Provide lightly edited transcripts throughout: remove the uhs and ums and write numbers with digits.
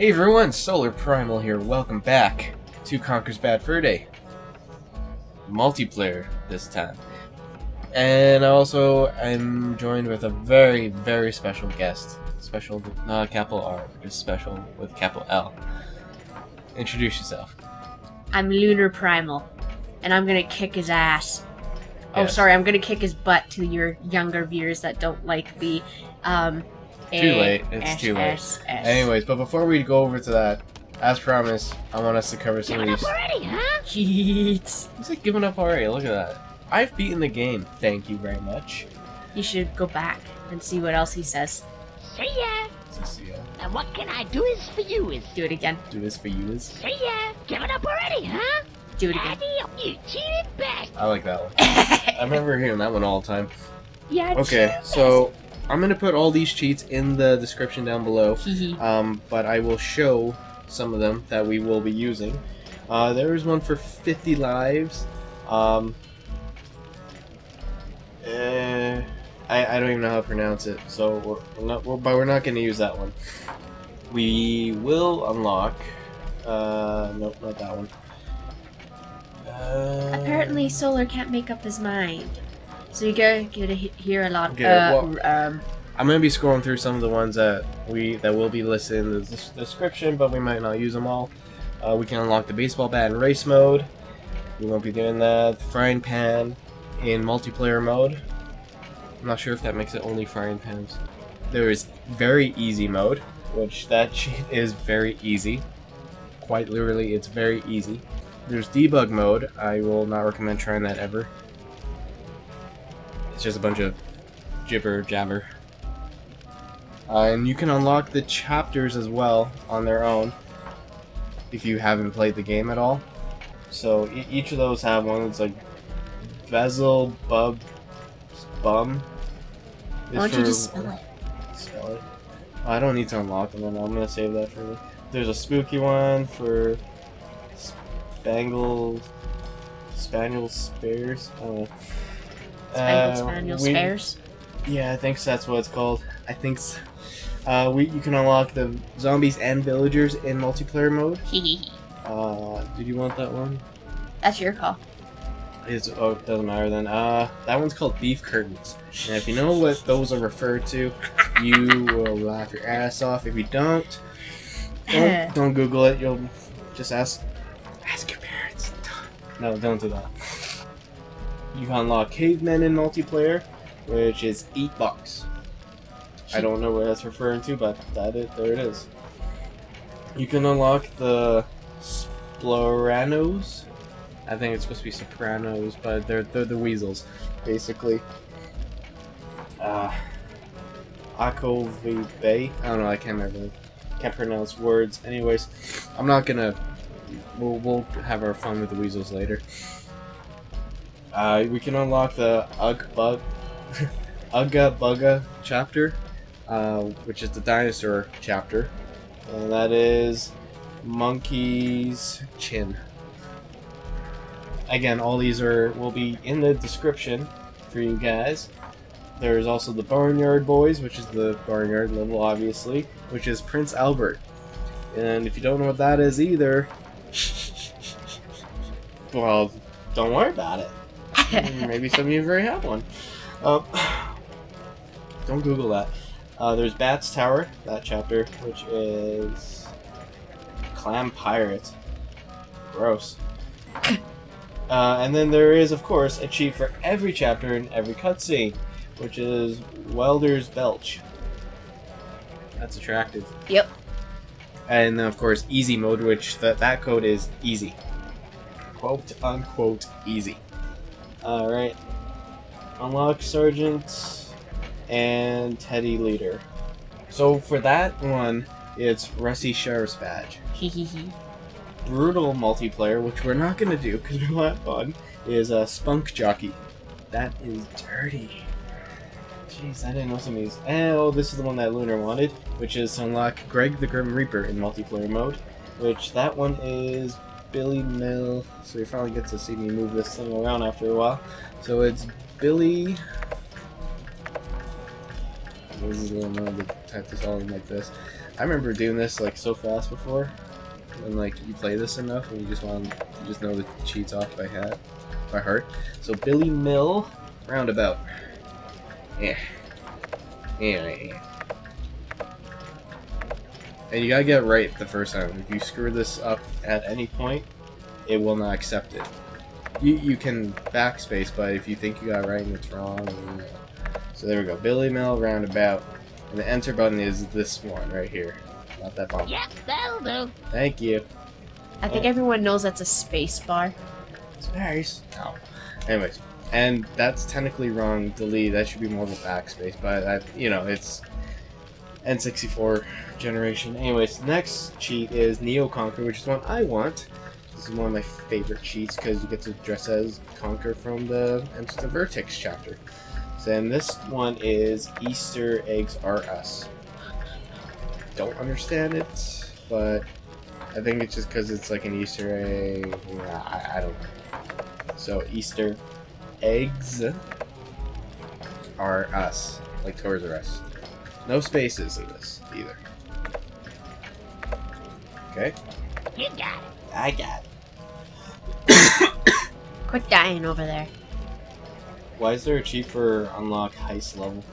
Hey everyone, Solar Primal here. Welcome back to Conker's Bad Fur Day. Multiplayer this time. And also, I'm joined with a very, very special guest. Special, not capital R, just special with capital L. Introduce yourself. I'm Lunar Primal, and I'm gonna kick his ass. Yes. Oh, sorry, I'm gonna kick his butt to your younger viewers that don't like the, Too late. Anyways, but before we go over to that, as promised, I want us to cover some of these. He's like giving up already, look at that. I've beaten the game, thank you very much. You should go back and see what else he says. See ya! So see ya. And what can I do is for you is. Do it again. Do this for you is. See ya! Give it up already, huh? Do it again. Daddy, you cheated back. I like that one. I remember hearing that one all the time. Yeah, okay, so I'm going to put all these cheats in the description down below, but I will show some of them that we will be using. There is one for 50 lives. I don't even know how to pronounce it, so we're not going to use that one. We will unlock... nope, not that one. Apparently Solar can't make up his mind. So you're going to hear a lot. Okay, I'm going to be scrolling through some of the ones that will be listed in the description, but we might not use them all. We can unlock the baseball bat in race mode. We won't be doing that. The frying pan in multiplayer mode. I'm not sure if that makes it only frying pans. There is very easy mode, which that cheat is very easy. Quite literally, it's very easy. There's debug mode. I will not recommend trying that ever. It's just a bunch of jibber jabber. And you can unlock the chapters as well on their own if you haven't played the game at all. So each of those have one. It's like Bezel, Bub, Bum. Why don't you just spell it? Spell it? I don't need to unlock them. I'm going to save that for me. There's a spooky one for Spaniel Spares. I don't know. Spaniel Spares? Yeah, I think that's what it's called. I think so. You can unlock the zombies and villagers in multiplayer mode. Did you want that one? That's your call. Oh, it doesn't matter then. That one's called BEEFCURTAINS. And if you know what those are referred to, you will laugh your ass off. If you don't Google it. You'll just ask your parents. No, don't do that. You can unlock cavemen in multiplayer, which is EATBOX. I don't know what that's referring to, but there it is. You can unlock the Sploranos. I think it's supposed to be Sopranos, but they're the weasels, basically. ANCHOVYBAY. I don't know. I can't pronounce words. Anyways, I'm not gonna. We'll have our fun with the weasels later. We can unlock the Ugga Bugga chapter, which is the dinosaur chapter, and that is MONKEYSCHIN. Again, all these will be in the description for you guys. There is also the Barnyard Boys, which is the Barnyard level, obviously, which is PRINCEALBERT. And if you don't know what that is either, well, don't worry about it. Maybe some of you already have one. Don't Google that. There's Bat's Tower, that chapter, which is CLAMPIRATE. Gross. And then there is, of course, a cheat for every chapter in every cutscene, which is WELDERSBENCH. That's attractive. Yep. And then, of course, easy mode, which that code is easy. Quote unquote easy. Alright. Unlock Sergeant and Teddy Leader. So for that one, it's RUSTYSHERIFFSBADGE. Brutal multiplayer, which we're not going to do because we'll have fun, is SPUNKJOCKEY. That is dirty. Jeez, I didn't know some of these. Oh, this is the one that Lunar wanted, which is to unlock Greg the Grim Reaper in multiplayer mode, which that one is BILLYMILL. So you finally get to see me move this thing around after a while. So it's Billy This is one of the tactics all like this. I remember doing this like so fast before, when like you play this enough and you just want to just know the cheats off by heart. So BILLYMILLROUNDABOut. Yeah. Yeah. And you gotta get it right the first time. If you screw this up at any point, it will not accept it. You can backspace, but if you think you got it right and it's wrong, and, so there we go. BILLYMILLROUNDABOut. And the enter button is this one right here. Not that button. Yep, that'll do. Thank you. I think everyone knows that's a space bar. It's nice. Oh. Anyways, and that's technically wrong. Delete. That should be more of a backspace, but it's N64 generation. Anyways, next cheat is Neo Conker, which is one I want. This is one of my favorite cheats because you get to dress as Conker from the End to Vertex chapter. So, and this one is EASTEREGGSRUS. Don't understand it, but I think it's just because it's like an Easter egg. I don't know. So EASTEREGGSRUS, like Toys R Us. No spaces in this either. Okay. You got it. I got it. Quit dying over there. Why is there a cheat for unlock heist level?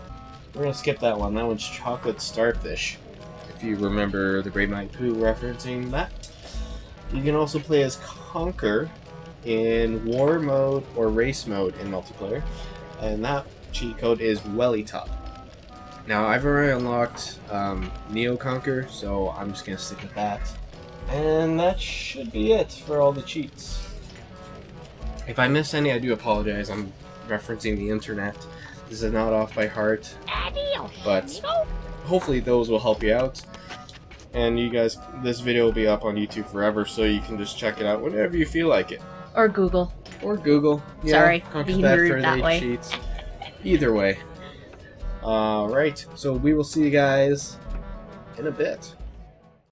We're gonna skip that one. That one's chocolate starfish. If you remember the Great Mighty Poo referencing that. You can also play as Conker in war mode or race mode in multiplayer. And that cheat code is WELLYTOP. Now, I've already unlocked Neo Conker, so I'm just going to stick with that. And that should be it for all the cheats. If I miss any, I do apologize. I'm referencing the internet. This is not off by heart. But hopefully those will help you out. And you guys, this video will be up on YouTube forever, so you can just check it out whenever you feel like it. Or Google. Or Google. Yeah, sorry, being rude that way. Cheats. Either way. Alright, so we will see you guys in a bit.